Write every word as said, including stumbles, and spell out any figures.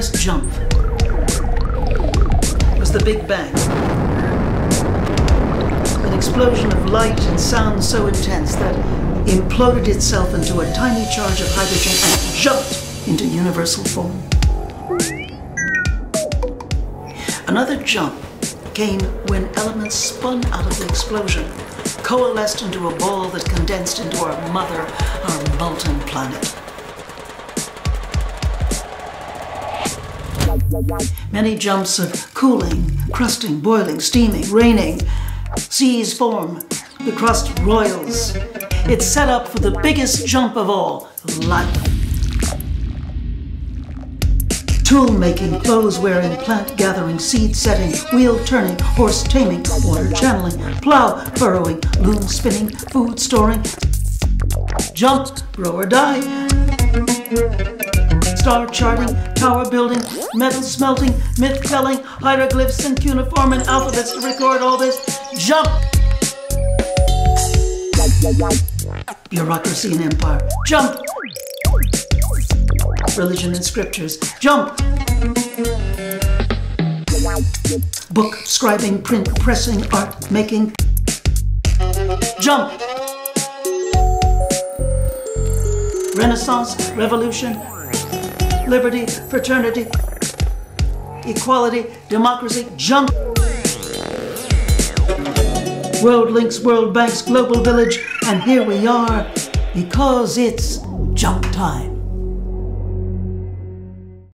first jump was the Big Bang. An explosion of light and sound so intense that it imploded itself into a tiny charge of hydrogen and jumped into universal form. Another jump came when elements spun out of the explosion, coalesced into a ball that condensed into our mother, our molten planet. Many jumps of cooling, crusting, boiling, steaming, raining. Seas form, the crust roils. It's set up for the biggest jump of all, life. Tool-making, clothes-wearing, plant-gathering, seed-setting, wheel-turning, horse-taming, water-channeling, plow-furrowing, loom-spinning, food-storing, jump, grow or die, star-charting, tower-building, metal-smelting, myth-telling, hieroglyphs and cuneiform and alphabets to record all this, jump! Bureaucracy and empire, jump! Religion and scriptures, jump! Book, scribing, print, pressing, art, making, jump! Renaissance, revolution, liberty, fraternity, equality, democracy, jump! World Links, World Banks, Global Village, and here we are, because it's jump time.